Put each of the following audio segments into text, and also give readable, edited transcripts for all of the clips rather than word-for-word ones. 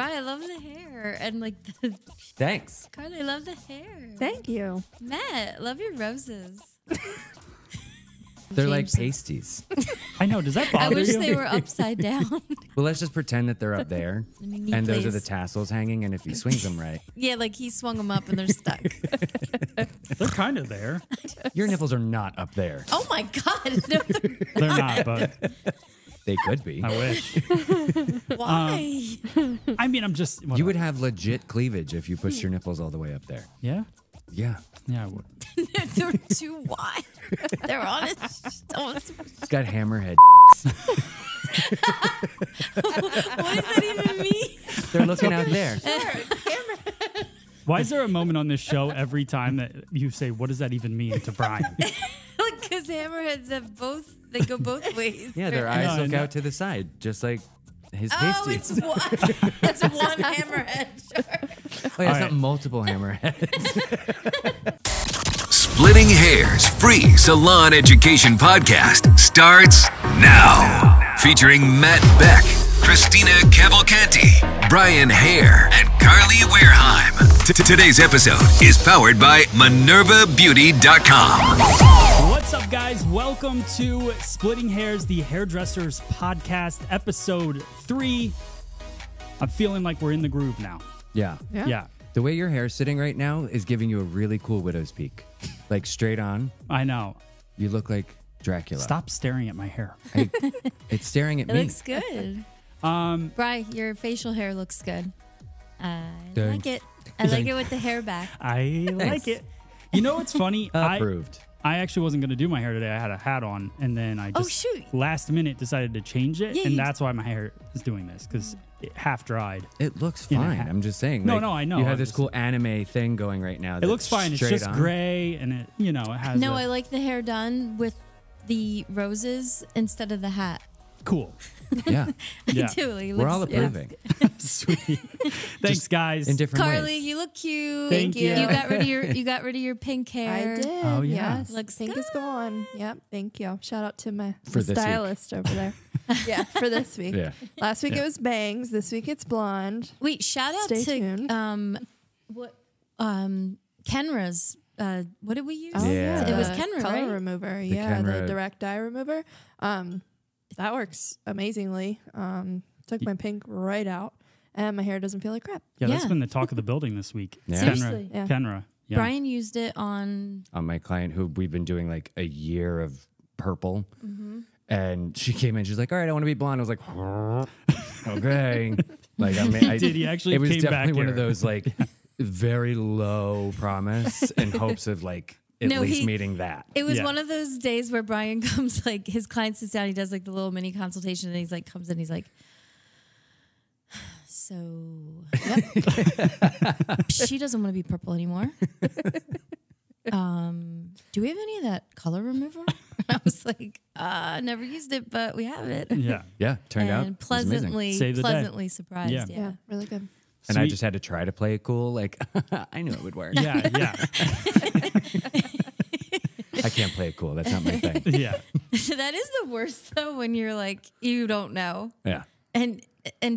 Bye. I love the hair and like the... Thanks. Karlie, I love the hair. Thank you. Matt, love your roses. They're James. Like pasties. I know. Does that bother you? I wish they were upside down. Well, let's just pretend that they're up there. And those are the tassels hanging. And if he swings them right. Yeah, like he swung them up and they're stuck. They're kind of there. Your nipples are not up there. Oh, my God. No, they're not, but... They could be. I wish. Why? I mean, I'm just... Well, you would have legit cleavage if you pushed your nipples all the way up there. Yeah? Yeah. Yeah, I would. They're too wide. They're honest. It's got hammerhead. What does that even mean? They're looking out there. Why is there a moment on this show every time that you say, what does that even mean to Brian? Because hammerheads have both... They go both ways. Yeah, their eyes look out to the side, just like his pasties. Oh, it's one. That's one hammerhead. Sure. Oh, yeah, it's not multiple hammerheads. Splitting Hairs Free Salon Education Podcast starts now. Featuring Matt Beck, Christina Cavalcanti, Brian Haire, and Karlie Warehime. Today's episode is powered by MinervaBeauty.com. What's up, guys? Welcome to Splitting Hairs, the Hairdressers Podcast, episode 3. I'm feeling like we're in the groove now. Yeah. Yeah. The way your hair's sitting right now is giving you a really cool widow's peak. Like straight on. I know. You look like Dracula. Stop staring at my hair. It's staring at me. It looks good. Bri, your facial hair looks good. I like it. I like it with the hair back. I like it. You know what's funny? Approved. I actually wasn't going to do my hair today. I had a hat on, and then I just last minute decided to change it, and that's why my hair is doing this, because it half dried. It looks fine. I'm just saying. No, like, no, I know. You have this cool anime thing going right now. It looks fine. It's just gray, and it, you know, it has. No, I like the hair done with the roses instead of the hat. Cool. Yeah. I do. We're all approving. Yeah. Sweet. Thanks, guys. In different Karlie, ways. You look cute. Thank you. You got rid of your pink hair. I did. Oh yeah. Yes. Looks pink is gone. Yep. Thank you. Shout out to my stylist over there. Yeah. For this week. Yeah. Last week it was bangs. This week it's blonde. Wait. Shout out to Kenra's. What did we use? Oh, yeah. It was Kenra, color remover. The direct dye remover. That works amazingly. Took my pink right out, and my hair doesn't feel like crap. Yeah, that's been the talk of the building this week. Yeah. Seriously. Kenra. Yeah. Brian used it on my client who we've been doing like a year of purple, and she came in. She's like, "All right, I want to be blonde." I was like, "Okay." Like, I mean, he actually? It was definitely one of those like very low promise in hopes of like. At least meeting that. It was one of those days where Brian comes, like, his client sits down, he does, like, the little mini consultation, and he's, like, comes in, he's like, so, she doesn't want to be purple anymore. Do we have any of that color remover? I was like, never used it, but we have it. Yeah. Yeah, turned out. Pleasantly surprised. Yeah. Yeah, really good. And I just had to try to play it cool. Like, I knew it would work. Yeah, yeah. I can't play it cool. That's not my thing. Yeah. That is the worst, though, when you're like, you don't know. Yeah. And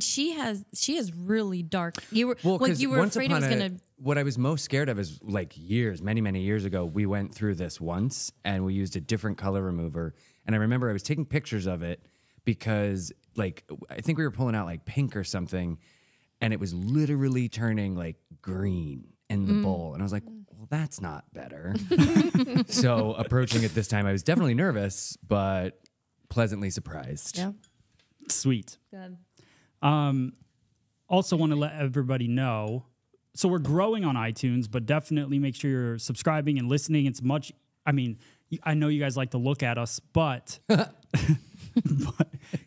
she is really dark. You were afraid it was going to... What I was most scared of is, like, many years ago, we went through this once, and we used a different color remover. And I remember I was taking pictures of it because, like, I think we were pulling out, like, pink or something. And it was literally turning like green in the bowl. And I was like, well, that's not better. So approaching it this time, I was definitely nervous, but pleasantly surprised. Yeah. Sweet. Good. Also want to let everybody know. So we're growing on iTunes, but definitely make sure you're subscribing and listening. It's much, I mean, I know you guys like to look at us, but, but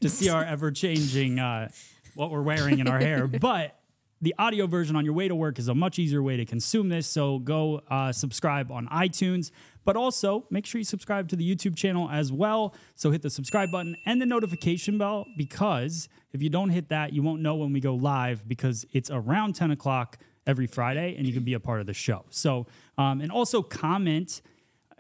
to see our ever-changing... what we're wearing in our hair, but the audio version on your way to work is a much easier way to consume this, so go subscribe on iTunes, but also make sure you subscribe to the YouTube channel as well, so hit the subscribe button and the notification bell, because if you don't hit that, you won't know when we go live, because it's around 10 o'clock every Friday, and you can be a part of the show. So, and also comment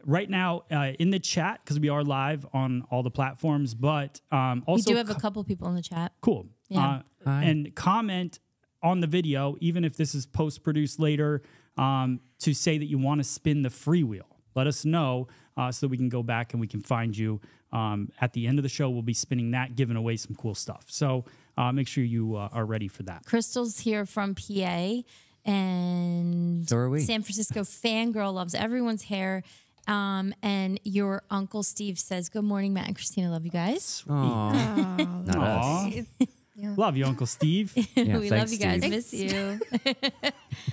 right now in the chat, because we are live on all the platforms, but also... We do have a couple people in the chat. Cool. Yeah. And comment on the video, even if this is post-produced later, to say that you want to spin the freewheel. Let us know so that we can go back and we can find you. At the end of the show, we'll be spinning that, giving away some cool stuff. So make sure you are ready for that. Crystal's here from PA, and so are we. San Francisco Fangirl loves everyone's hair. And your Uncle Steve says, good morning, Matt and Christina. Love you guys. Aww. Not us. Yeah. Love you, Uncle Steve. Yeah, we love you guys. Steve. Miss you.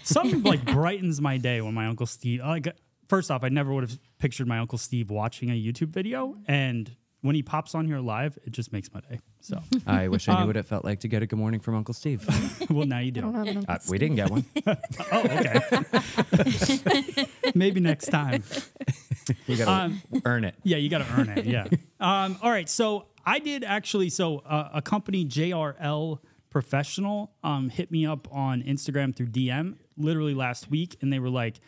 Something like brightens my day when my Uncle Steve... Like, first off, I never would have pictured my Uncle Steve watching a YouTube video. And when he pops on here live, it just makes my day. So I wish I knew what it felt like to get a good morning from Uncle Steve. Well, now you do. We didn't get one. Oh, okay. Maybe next time. You got to earn it. Yeah, you got to earn it. Yeah. All right. So I did actually, so a company, JRL Professional, hit me up on Instagram through DM literally last week. And they were like,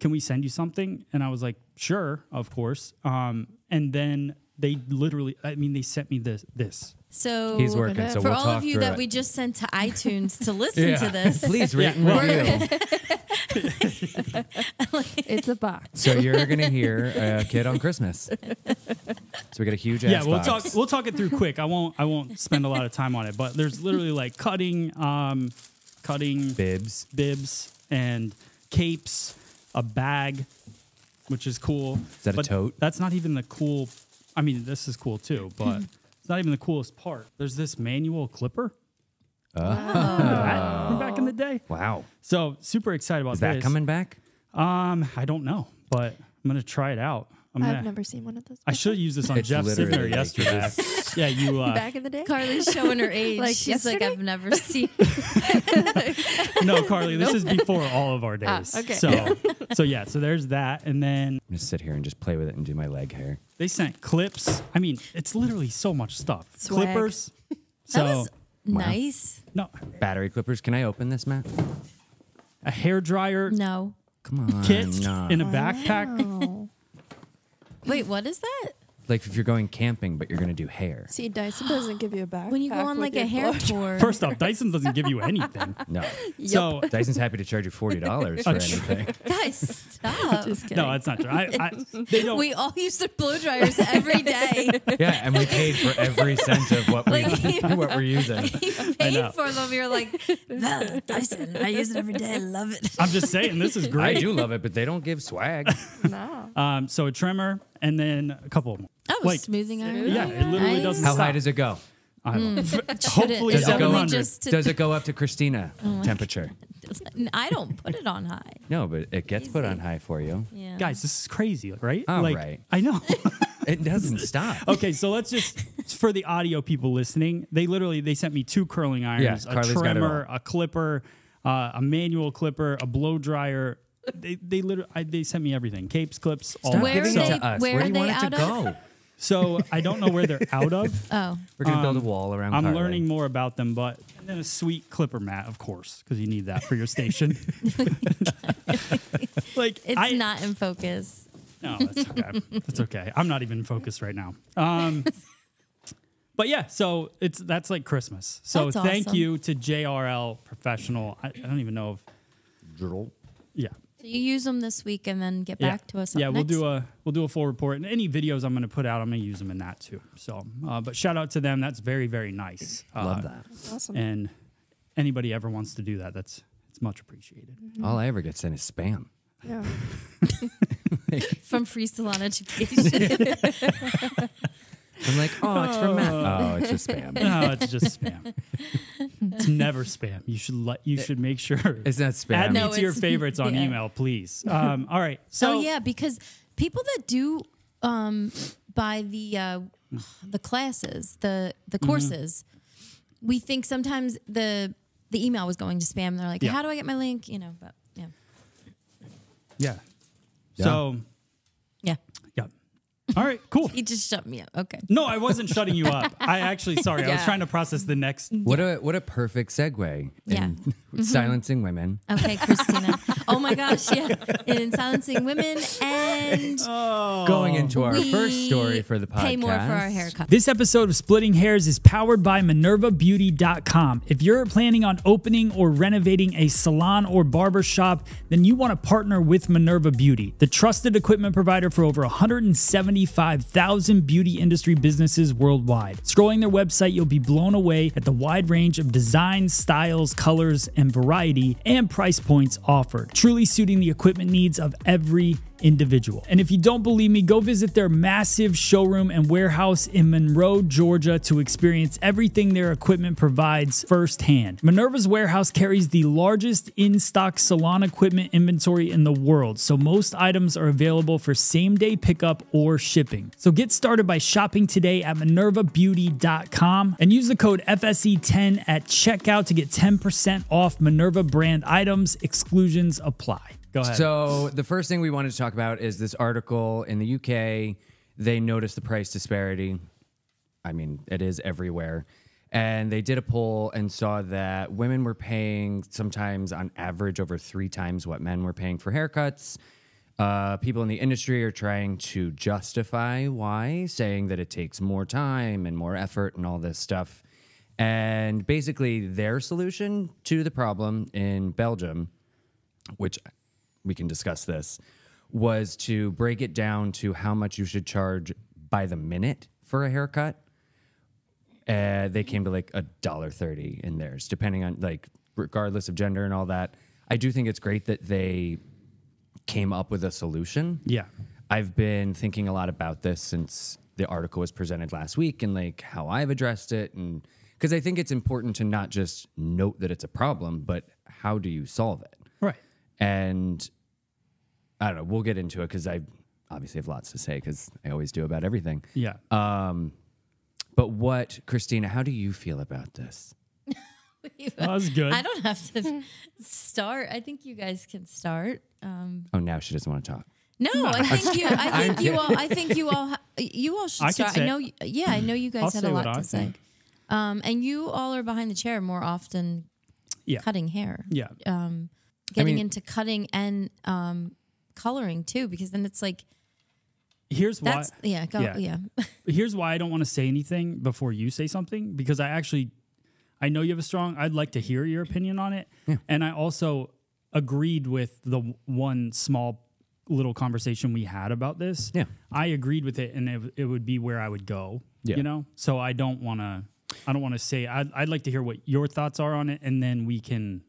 can we send you something? And I was like, sure, of course. And then they literally, I mean, they sent me this. So he's working. So for all of you that we just sent to iTunes to listen to this, please rate and review. It's a box. So you're gonna hear a kid on Christmas. So we got a huge ass box. We'll talk it through quick. I won't spend a lot of time on it. But there's literally like cutting bibs and capes. A bag, which is cool. Is that a tote? That's not even the cool. I mean, this is cool too, but it's not even the coolest part. There's this manual clipper. From back in the day. Wow. So super excited about this. Is that coming back? I don't know, but I'm gonna try it out. I've never seen one of those. I should use this on Jeff Sidner yesterday. Yeah, you. Back in the day, Karlie's showing her age. Like she's yesterday? Like, I've never seen. No, Karlie, this is before all of our days. Okay. So yeah. So there's that, and then I'm just sit here and just play with it and do my leg hair. They sent clips. I mean, it's literally so much stuff. Swag. Clippers. So that was nice. No battery clippers. Can I open this, Matt? A hair dryer. No. Come on. Kit in a backpack. Wow. Wait, what is that? Like if you're going camping, but you're going to do hair. See, Dyson doesn't give you a backpack. When you go on like a hair tour. First off, Dyson doesn't give you anything. No. Yep. So Dyson's happy to charge you $40 for anything. Guys, stop. Just kidding. No, that's not true. They don't. We all use their blow dryers every day. Yeah, and we paid for every cent of what, what we're using. You paid for them. You're like, no, Dyson, I use it every day. I love it. I'm just saying, this is great. I do love it, but they don't give swag. No. So a trimmer. And then a couple of them. Oh, like, smoothing iron. Yeah, it literally doesn't stop. How high does it go? I don't know. Hopefully does it go under. Does it go up to Christina temperature? I don't put it on high. No, but it gets put on high for you. Yeah. Guys, this is crazy, right? Oh, like, right. I know. It doesn't stop. Okay, so let's just, for the audio people listening, they sent me 2 curling irons, a trimmer, a clipper, a manual clipper, a blow dryer. They literally they sent me everything. Capes, clips, all that. Where do you want it to go? So I don't know where they're out of. Oh. We're going to build a wall around Karlie. I'm learning more about them, but and then a sweet clipper mat, of course, because you need that for your station. Like it's not in focus. No, that's okay. That's okay. I'm not even in focus right now. But yeah, so that's like Christmas. So that's thank you to JRL Professional. I don't even know if Drill. Yeah. So you use them this week and then get back to us. Yeah, we'll do a full report, and any videos I'm going to put out, I'm going to use them in that too. So, but shout out to them. That's very, very nice. Love that. That's awesome. And anybody ever wants to do that, it's much appreciated. Mm-hmm. All I ever get sent is spam. Yeah. From Free Salon Education. I'm like, oh, it's from Matt. Oh, it's just spam. No, it's just spam. It's never spam. You should make sure it's not spam. Add me to your favorites on email, please. All right. So yeah, because people that do buy the classes, the courses, we think sometimes the email was going to spam. And they're like, how do I get my link? You know, but yeah. So. All right, cool. He just shut me up. Okay. No, I wasn't shutting you up. I actually, sorry, I was trying to process the next. What a perfect segue. Yeah. Silencing women. Okay, Christina. Oh my gosh, yeah. In silencing women and going into our first story for the podcast. Pay more for our haircut. This episode of Splitting Hairs is powered by MinervaBeauty.com. If you're planning on opening or renovating a salon or barbershop, then you want to partner with Minerva Beauty, the trusted equipment provider for over 175,000 beauty industry businesses worldwide. Scrolling their website, you'll be blown away at the wide range of designs, styles, colors, and variety and price points offered, truly suiting the equipment needs of every individual. And if you don't believe me, go visit their massive showroom and warehouse in Monroe, Georgia to experience everything their equipment provides firsthand. Minerva's warehouse carries the largest in-stock salon equipment inventory in the world, so most items are available for same-day pickup or shipping. So get started by shopping today at MinervaBeauty.com and use the code FSE10 at checkout to get 10% off Minerva brand items. Exclusions apply. So the first thing we wanted to talk about is this article in the UK. They noticed the price disparity. I mean, it is everywhere. And they did a poll and saw that women were paying sometimes on average over 3 times what men were paying for haircuts. People in the industry are trying to justify why, saying that it takes more time and more effort and all this stuff. And basically their solution to the problem in Belgium, which we can discuss this, was to break it down to how much you should charge by the minute for a haircut. They came to like $1.30 in theirs, depending on, like, regardless of gender and all that. I do think it's great that they came up with a solution. Yeah. I've been thinking a lot about this since the article was presented last week and like how I've addressed it. And because I think it's important to not just note that it's a problem, but how do you solve it? Right. And I don't know. We'll get into it because I obviously have lots to say because I always do about everything. Yeah. But what, Christina, how do you feel about this? That was good. I don't have to start. I think you guys can start. Oh, now she doesn't want to talk. No, I think you all should start. I know. Yeah, I know you guys had a lot to say. And you all are behind the chair more often. Yeah. Cutting hair. Yeah. Getting into cutting and coloring too, because then it's like, here's why. Yeah, go, yeah. Here's why I don't want to say anything before you say something, because I know you have a strong. I'd like to hear your opinion on it, yeah. And I also agreed with the one small little conversation we had about this. Yeah, I agreed with it, and it would be where I would go. Yeah. You know, so I don't want to. I don't want to say. I'd like to hear what your thoughts are on it, and then we can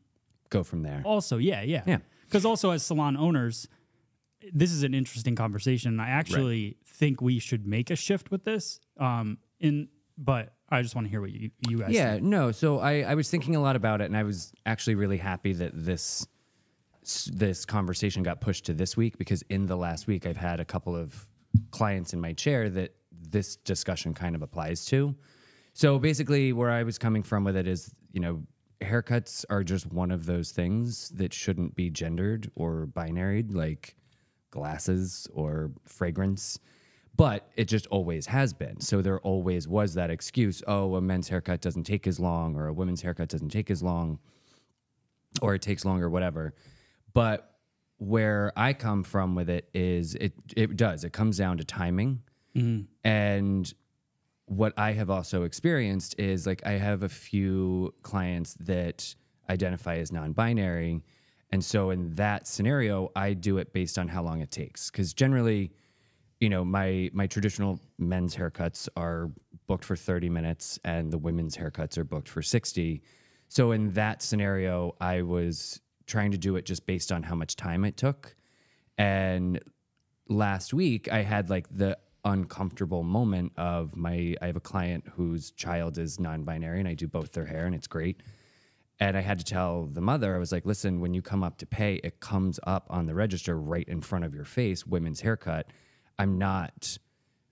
go from there. Also, yeah. Because also as salon owners, this is an interesting conversation. I actually think we should make a shift with this. But I just want to hear what you guys think. Yeah, no. So I was thinking a lot about it, and I was actually really happy that this conversation got pushed to this week, because in the last week I've had a couple of clients in my chair that this discussion kind of applies to. So basically where I was coming from with it is, you know, haircuts are just one of those things that shouldn't be gendered or binaried, like glasses or fragrance, but it just always has been. So there always was that excuse, oh, a men's haircut doesn't take as long, or a women's haircut doesn't take as long, or it takes longer, whatever. But where I come from with it is it comes down to timing. Mm-hmm. And what I have also experienced is, like, I have a few clients that identify as non-binary. And so in that scenario, I do it based on how long it takes. Because generally, you know, my traditional men's haircuts are booked for 30 minutes and the women's haircuts are booked for 60. So in that scenario, I was trying to do it just based on how much time it took. And last week I had like the uncomfortable moment of I have a client whose child is non-binary, and I do both their hair, and it's great. And I had to tell the mother, I was like, listen, when you come up to pay, it comes up on the register right in front of your face, women's haircut. I'm not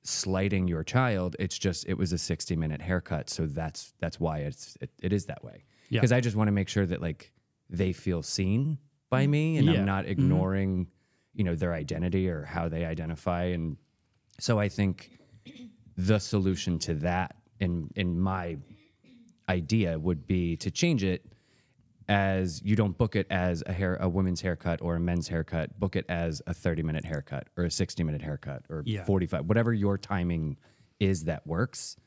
slighting your child. It's just, it was a 60-minute haircut. So that's why it is that way. Yeah. 'Cause I just want to make sure that, like, they feel seen by me, and yeah, I'm not ignoring, you know, their identity or how they identify. And so I think the solution to that, in my idea, would be to change it as you don't book it as a women's haircut or a men's haircut. Book it as a 30-minute haircut or a 60-minute haircut or 45, whatever your timing is that works,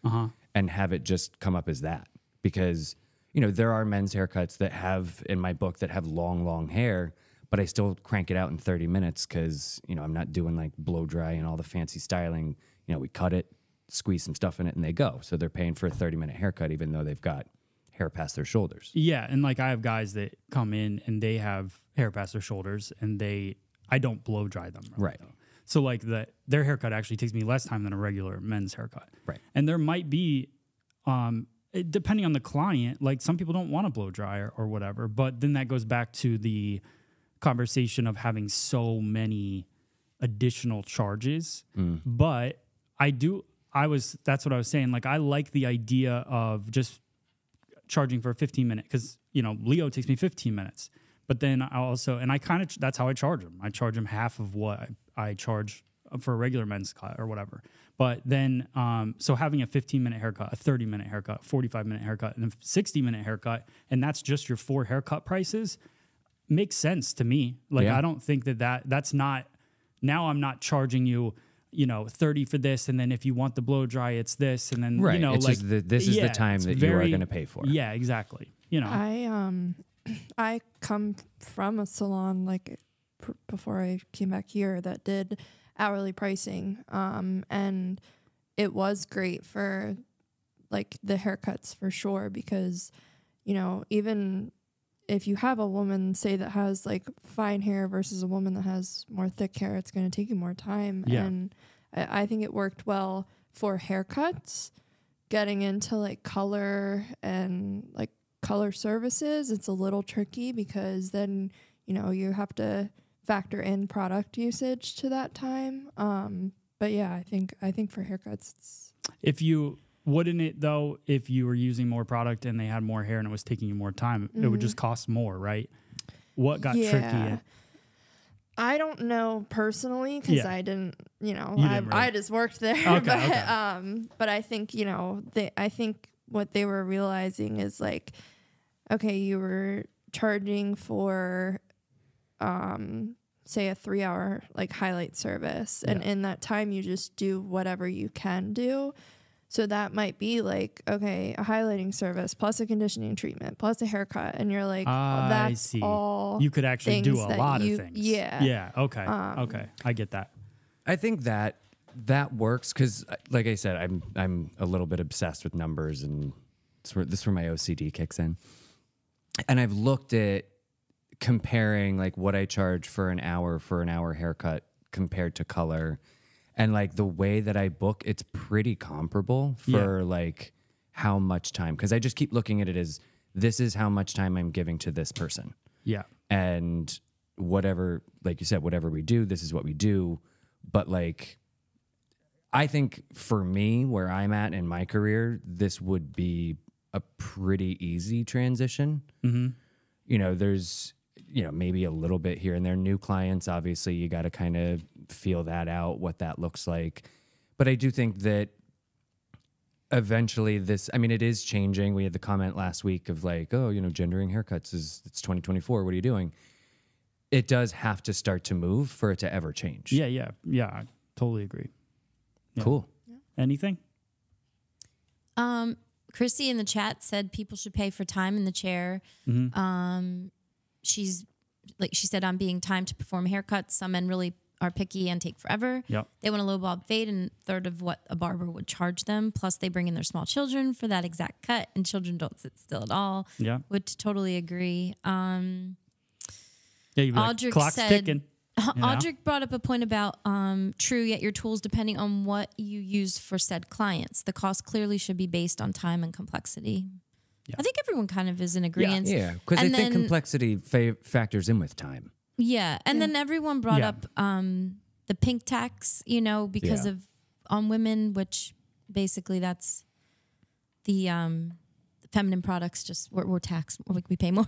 and have it just come up as that. Because, you know, there are men's haircuts that have, in my book, that have long, long hair, but I still crank it out in 30 minutes because, you know, I'm not doing like blow dry and all the fancy styling. You know, we cut it, squeeze some stuff in it, and they go. So they're paying for a 30-minute haircut even though they've got hair past their shoulders. Yeah, and like I have guys that come in and they have hair past their shoulders, and I don't blow dry them. Really, right. Though. So like their haircut actually takes me less time than a regular men's haircut. Right. And there might be, depending on the client, like some people don't want to blow dry or whatever, but then that goes back to the conversation of having so many additional charges. But that's what I was saying. Like I like the idea of just charging for a 15-minute, because, you know, Leo takes me 15 minutes, but then I also, and I kind of, that's how I charge him. I charge him half of what I charge for a regular men's cut or whatever. But then, so having a 15-minute haircut, a 30-minute haircut, 45-minute haircut, and a 60-minute haircut, and that's just your 4 haircut prices, makes sense to me. Like, I don't think that's not, now I'm not charging you, you know, 30 for this, and then if you want the blow dry, it's this, and then, you know, it's like just this is the time that you are going to pay for. Yeah, exactly. You know, I come from a salon like before I came back here that did hourly pricing, and it was great for like the haircuts for sure, because, you know, even if you have a woman, say, that has like fine hair versus a woman that has more thick hair, it's going to take you more time. Yeah. And I think it worked well for haircuts. Getting into like color and like color services, it's a little tricky because then, you know, you have to factor in product usage to that time. But yeah, I think for haircuts, it's, wouldn't it though, if you were using more product and they had more hair and it was taking you more time, it would just cost more, right? What got tricky? I don't know personally, because I didn't, you know, I just worked there. Okay, but I think, you know, I think what they were realizing is like, okay, you were charging for, say, a 3-hour like highlight service, and in that time you just do whatever you can do. So that might be like, okay, a highlighting service plus a conditioning treatment plus a haircut, and you're like, oh, that's all. You could actually do a lot of things. Yeah. Yeah. Okay. Okay. I get that. I think that works because, like I said, I'm a little bit obsessed with numbers, and this is where my OCD kicks in. And I've looked at comparing like what I charge for an hour haircut compared to color. And like the way that I book, it's pretty comparable for like how much time. Because I just keep looking at it as, this is how much time I'm giving to this person. Yeah. And whatever, like you said, whatever we do, this is what we do. But like, I think for me, where I'm at in my career, this would be a pretty easy transition. You know, there's, you know, maybe a little bit here and there. New clients, obviously, you got to kind of feel that out, what that looks like. But I do think that eventually this, I mean, it is changing. We had the comment last week of like, oh, you know, gendering haircuts is, it's 2024. What are you doing? It does have to start to move for it to ever change. Yeah, yeah, yeah. I totally agree. Yeah. Cool. Yeah. Anything? Chrissy in the chat said people should pay for time in the chair. She's like, she said, I'm being timed to perform haircuts. Some men really are picky and take forever. Yep. They want a low bob fade and a third of what a barber would charge them. Plus they bring in their small children for that exact cut, and children don't sit still at all. Yeah. Would totally agree. Yeah, you'd be Audric, like, clock's ticking. Audric brought up a point about true, yet your tools, depending on what you use for said clients, the cost clearly should be based on time and complexity. Yeah. I think everyone kind of is in agreement. Yeah, because I think complexity factors in with time. Yeah, and then everyone brought up the pink tax, you know, because of on women, which basically that's the feminine products. Just we're taxed, we pay more.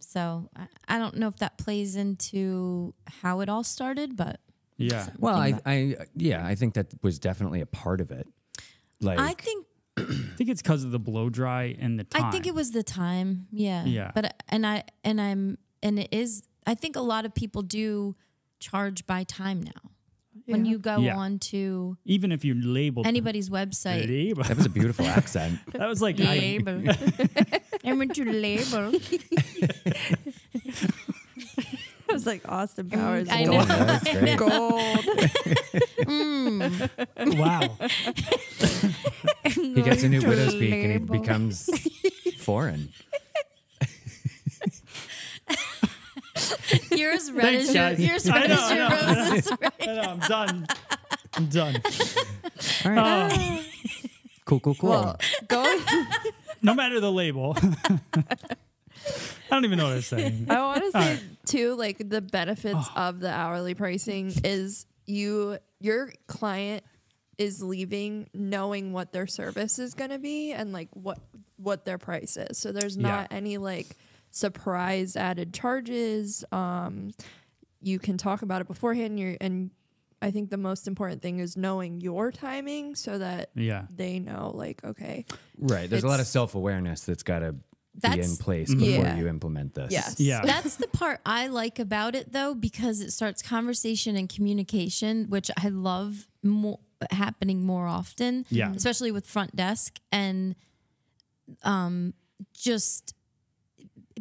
So I don't know if that plays into how it all started, but yeah. Well, I think that was definitely a part of it. Like I think I think it's because of the blow dry and the time. I think it was the time. Yeah. Yeah. But, and it is, I think a lot of people do charge by time now. Yeah. When you go on to, even if you label anybody's website, that was a beautiful accent. That was like, label. I went to label. I was like Austin Powers. I know. Yeah, gold. Mm. Wow. He gets a new widow's peak and he becomes foreign. You're as red as your roses. I'm done. I'm done. All right. Cool. Well, go. No matter the label. I don't even know what I'm saying. I want to say too, like the benefits of the hourly pricing is your client is leaving knowing what their service is going to be and like what their price is. So there's not any like surprise added charges. You can talk about it beforehand. And I think the most important thing is knowing your timing so that they know like, okay. Right. There's a lot of self-awareness that's got to be in place before you implement this. Yes. Yeah. That's the part I like about it though, because it starts conversation and communication, which I love happening more often, especially with front desk. And just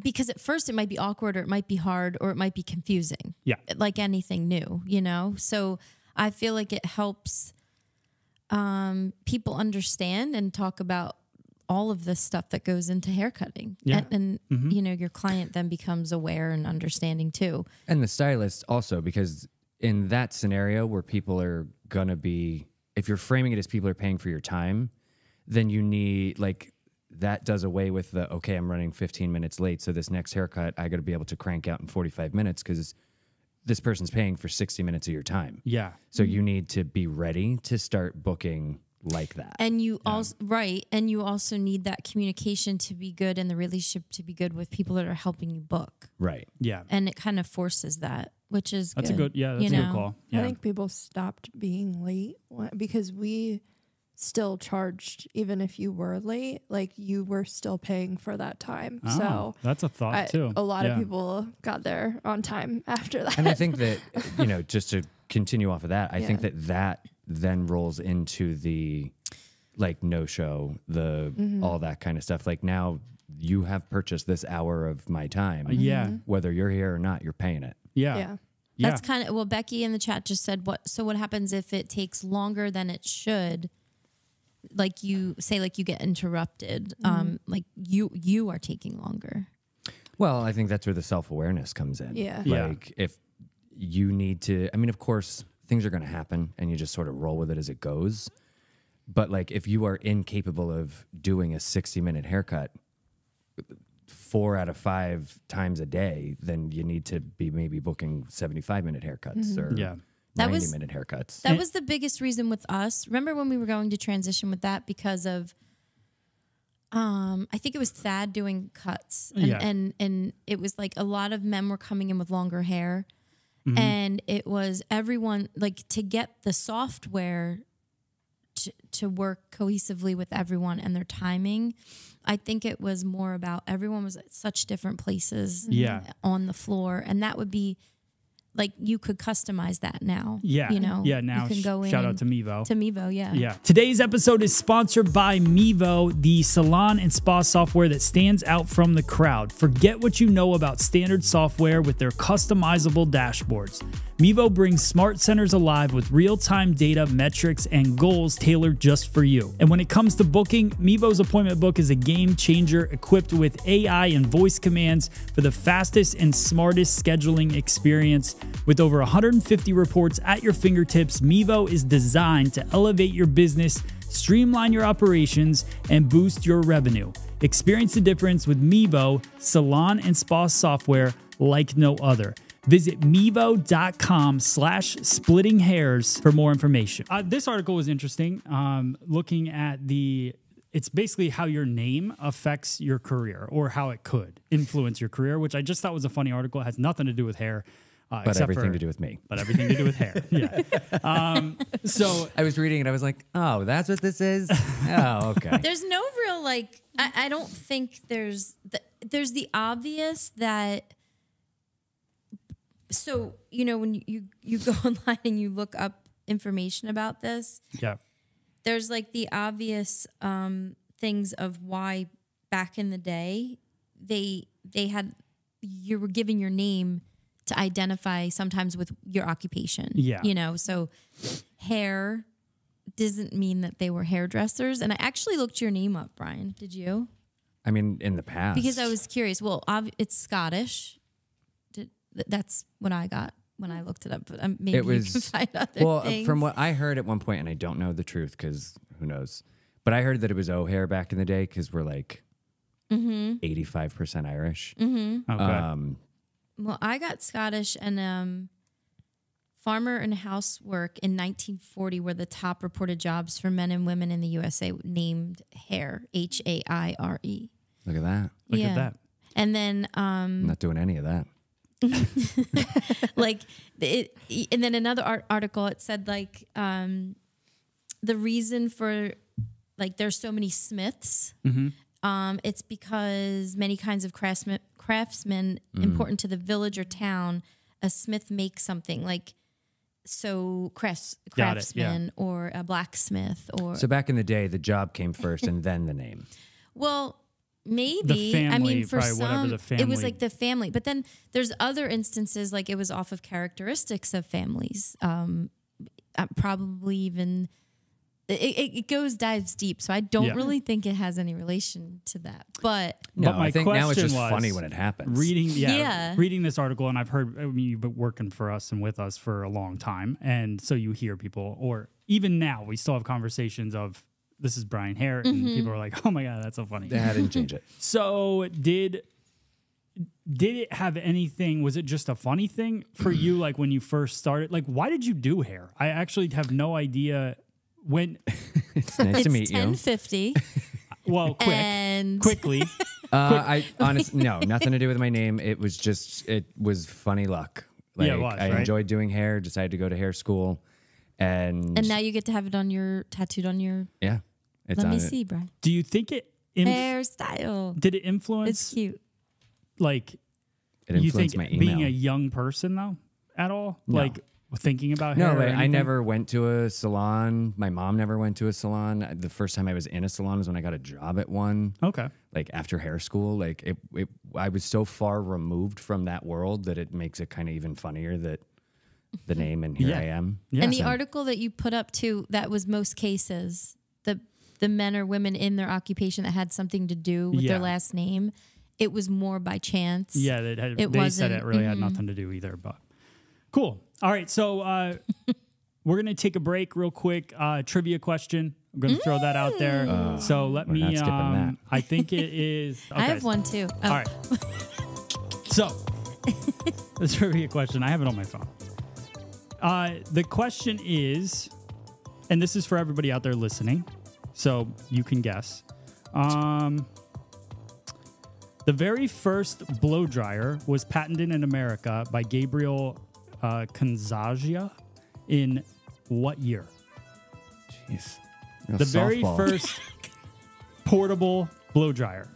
because at first it might be awkward or it might be hard or it might be confusing. Yeah. Like anything new, you know? So I feel like it helps people understand and talk about all of this stuff that goes into haircutting. Yeah. And you know, your client then becomes aware and understanding too. And the stylist also, because in that scenario where people are going to be, if you're framing it as people are paying for your time, then you need, like, that does away with the, okay, I'm running 15 minutes late, so this next haircut, I got to be able to crank out in 45 minutes because this person's paying for 60 minutes of your time. Yeah. So you need to be ready to start booking like that. And you also, right. And you also need that communication to be good and the relationship to be good with people that are helping you book. Right. Yeah. And it kind of forces that, which is good. That's a good, good call. Yeah. I think people stopped being late because we still charged, even if you were late, like you were still paying for that time. Oh, so that's a thought too. A lot of people got there on time after that. And I think that, you know, just to continue off of that, I think that then rolls into the like no show, the all that kind of stuff. Like now you have purchased this hour of my time. Yeah. Whether you're here or not, you're paying it. Yeah. Yeah. That's kind of, well, Becky in the chat just said, so what happens if it takes longer than it should? Like you say, like you get interrupted, like you are taking longer. Well, I think that's where the self-awareness comes in. Yeah. Like if you need to, I mean, of course, things are going to happen and you just sort of roll with it as it goes. But like, if you are incapable of doing a 60-minute haircut 4 out of 5 times a day, then you need to be maybe booking 75-minute haircuts or 90-minute haircuts. That was the biggest reason with us. Remember when we were going to transition with that because of, I think it was Thad doing cuts and, and it was like a lot of men were coming in with longer hair. And it was everyone, like, to get the software to work cohesively with everyone and their timing, I think it was more about everyone was at such different places on the floor. And that would be, like, you could customize that now. Yeah. You know? Yeah, now. You can go in. Shout out to Mevo. To Mevo, yeah. Today's episode is sponsored by Mevo, the salon and spa software that stands out from the crowd. Forget what you know about standard software with their customizable dashboards. Mevo brings smart centers alive with real-time data, metrics, and goals tailored just for you. And when it comes to booking, Mevo's appointment book is a game changer equipped with AI and voice commands for the fastest and smartest scheduling experience. With over 150 reports at your fingertips, Mevo is designed to elevate your business, streamline your operations, and boost your revenue. Experience the difference with Mevo salon and spa software like no other. Visit Mevo.com/splittinghairs for more information. This article was interesting, looking at the, it's basically how your name affects your career or how it could influence your career, which I just thought was a funny article. It has nothing to do with hair. But everything to do with me. But everything to do with hair. Yeah. So I was reading it. I was like, oh, that's what this is? Oh, okay. There's no real, like, I don't think there's the obvious that. So, you know, when you go online and you look up information about this. Yeah. There's like the obvious things of why back in the day they had, you were given your name to identify sometimes with your occupation. Yeah. You know, so hair doesn't mean that they were hairdressers. And I actually looked your name up, Brian. Did you? I mean, in the past. Because I was curious. Well, it's Scottish. That's what I got when I looked it up. But maybe it was, you can find other things. From what I heard at one point, and I don't know the truth because who knows, but I heard that it was O'Hare back in the day because we're like 85% Irish. Mm-hmm. Okay. Well, I got Scottish, and farmer and housework in 1940 were the top reported jobs for men and women in the USA named hair, H-A-I-R-E. Look at that. Look at that. And then... I'm not doing any of that. Like, and then another article, it said, like, the reason for, like, there's so many Smiths... Mm-hmm. It's because many kinds of craftsmen important to the village or town, a smith makes something like, so craftsman or a blacksmith or. So back in the day, the job came first and then the name. Well, maybe. The family, I mean, for some, the family. It was like the family, but then there's other instances, like it was off of characteristics of families. Probably even. It dives deep, so I don't really think it has any relation to that. But no, but I think now it's just funny when it happens. Reading this article, and I've heard, I mean, you've been working for us and with us for a long time, and so you hear people, or even now, we still have conversations of, this is Brian Haire, and people are like, oh my God, that's so funny. That didn't change it. So did it have anything? Was it just a funny thing for you, like when you first started? Like, why did you do hair? I actually have no idea. When it's nice to meet you. 10:50. Well, quickly. I honestly nothing to do with my name. It was funny luck. Like, yeah, it was, I enjoyed doing hair. Decided to go to hair school, and now you get to have it on your tattooed on your. Yeah, it's let me see, Brian. Do you think it hair style? Did it influence? It's cute. Like, it influenced, you think, my email. Being a young person though at all? No. Like. Thinking about hair? No, I never went to a salon. My mom never went to a salon. The first time I was in a salon was when I got a job at one. Okay. Like after hair school, like I was so far removed from that world that it makes it kind of even funnier that the name and here I am. Yeah. And the article that you put up too, that was most cases, the men or women in their occupation that had something to do with their last name. It was more by chance. Yeah, they said it really had nothing to do either, but cool. All right, so we're going to take a break real quick. Trivia question. I'm going to throw that out there. So let me... Not skipping that. I think it is... Okay. I have one, too. Oh. All right. So, the trivia question. I have it on my phone. The question is, and this is for everybody out there listening, so you can guess. The very first blow dryer was patented in America by Gabriel... Kenzagia in what year? Jeez. The very first portable blow dryer.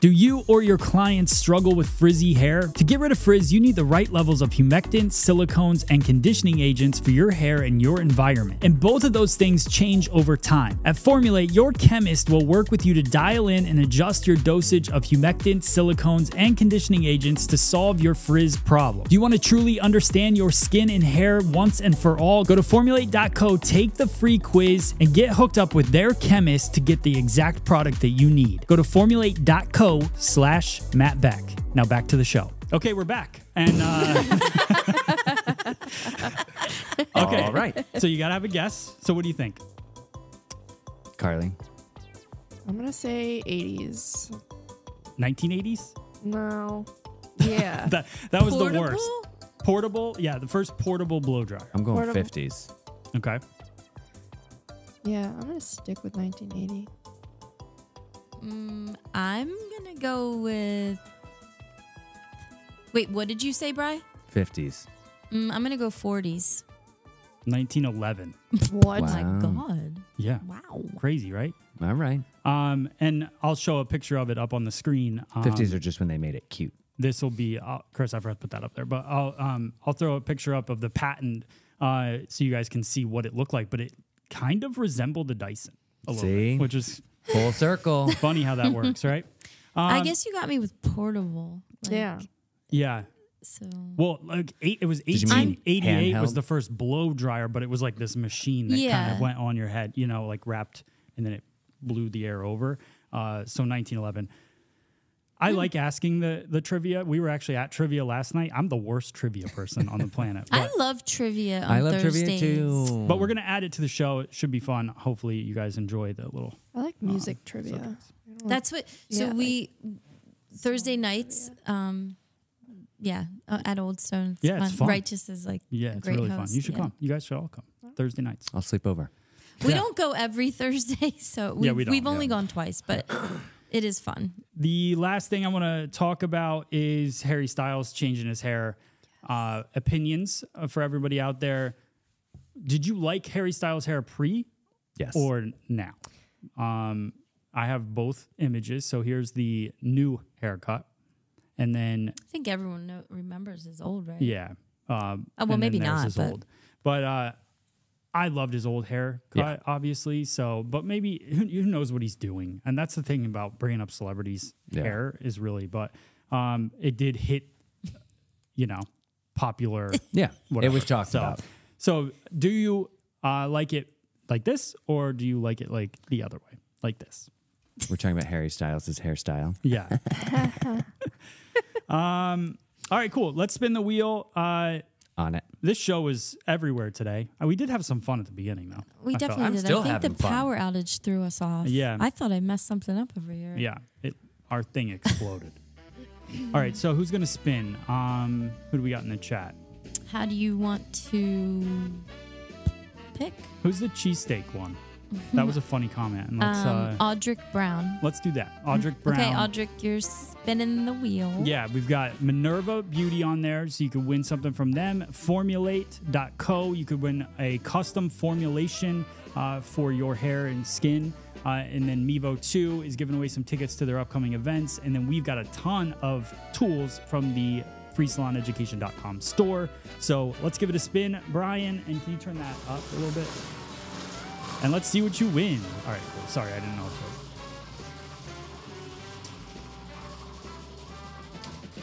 Do you or your clients struggle with frizzy hair? To get rid of frizz, you need the right levels of humectants, silicones, and conditioning agents for your hair and your environment. And both of those things change over time. At Formulate, your chemist will work with you to dial in and adjust your dosage of humectants, silicones, and conditioning agents to solve your frizz problem. Do you want to truly understand your skin and hair once and for all? Go to Formulate.co, take the free quiz, and get hooked up with their chemist to get the exact product that you need. Go to Formulate.co/Matt Beck. Now back to the show. Okay, we're back. And okay, all right. So you gotta have a guess. So what do you think, Karlie? I'm gonna say 80s. 1980s? No. Yeah. that was portable? The worst. Portable. Yeah, the first portable blow dryer. I'm going portable. 50s. Okay. Yeah, I'm gonna stick with 1980. I'm gonna go with. Wait, what did you say, Bri? 50s. I'm going to go 40s. 1911. What? Wow. My God. Yeah. Wow. Crazy, right? All right. And I'll show a picture of it up on the screen. 50s are just when they made it cute. This will be, Chris, I forgot to put that up there, but I'll throw a picture up of the patent so you guys can see what it looked like. But it kind of resembled a Dyson a little bit, which is full circle. Funny how that works, right? I guess you got me with portable. Like, yeah. Yeah. So well, like it was 1888 was the first blow dryer, but it was like this machine that kind of went on your head, you know, like wrapped, and then it blew the air over. So 1911. I like asking the trivia. We were actually at trivia last night. I'm the worst trivia person on the planet. I love trivia on Thursdays. Trivia too. But we're going to add it to the show. It should be fun. Hopefully you guys enjoy the little. I like music trivia. Subjects. That's what. So we Thursday nights. Yeah, at Old Stone. It's fun. It's fun. Righteous is like it's great really host. Fun. You should come. You guys should all come Thursday nights. I'll sleep over. We don't go every Thursday, so we've only gone twice, but it is fun. The last thing I want to talk about is Harry Styles changing his hair. Opinions for everybody out there. Did you like Harry Styles' hair pre or now? I have both images, so here's the new haircut. And then I think everyone remembers his old, right? Yeah. Well, maybe not. His old. But I loved his old hair cut, obviously. So, but maybe who knows what he's doing? And that's the thing about bringing up celebrities' hair is really. But it did hit, you know, popular. Whatever. It was talked about. So, do you like it like this, or do you like it like the other way, like this? We're talking about Harry Styles' hairstyle. Yeah. All right, cool. Let's spin the wheel. On it. This show was everywhere today. We did have some fun at the beginning, though. We definitely did. I think the power outage threw us off. Yeah. I thought I messed something up over here. Yeah. Our thing exploded. All right, so who's going to spin? Who do we got in the chat? How do you want to pick? Who's the cheesesteak one? That was a funny comment. And let's, Audric Brown. Let's do that. Audric Brown. Okay, Audric, you're spinning the wheel. Yeah, we've got Minerva Beauty on there, so you could win something from them. Formulate.co. You could win a custom formulation for your hair and skin. And then Mevo 2 is giving away some tickets to their upcoming events. And then we've got a ton of tools from the freesaloneducation.com store. So let's give it a spin. Brian, and can you turn that up a little bit? And let's see what you win. All right, cool. Sorry, I didn't know.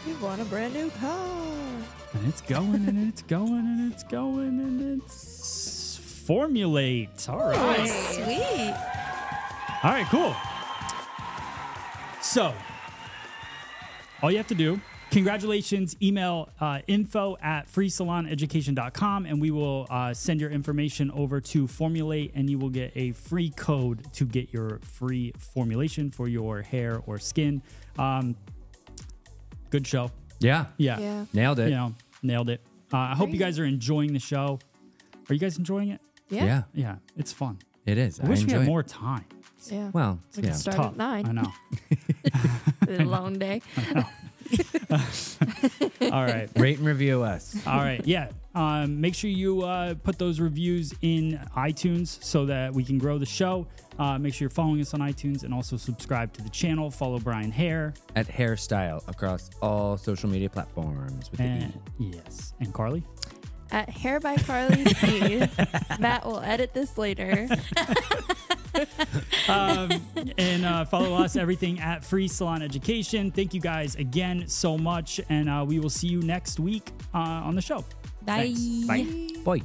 You want a brand new car. And it's going, and it's going, and it's going, and it's Formulate. All right. Oh, sweet. All right, cool. So all you have to do, congratulations, email info@freesaloneducation.com, and we will send your information over to Formulate, and you will get a free code to get your free formulation for your hair or skin. Good show. Yeah. Yeah. Nailed it. You know, nailed it. I hope you guys are enjoying the show. Are you guys enjoying it? Yeah. Yeah. It's fun. It is. I wish we had more time. Yeah. Well, it's start at 9. I know. It's a long day. I know. All right, rate and review us. All right, make sure you put those reviews in iTunes so that we can grow the show. Make sure you're following us on iTunes, and also subscribe to the channel. Follow Brian Haire at Hairstyle across all social media platforms with an E. Yes. And Karlie at Hair by Karlie C. Matt will edit this later. And follow us, everything at Free Salon Education. Thank you guys again so much, and we will see you next week on the show. Bye. Thanks. Bye. Bye.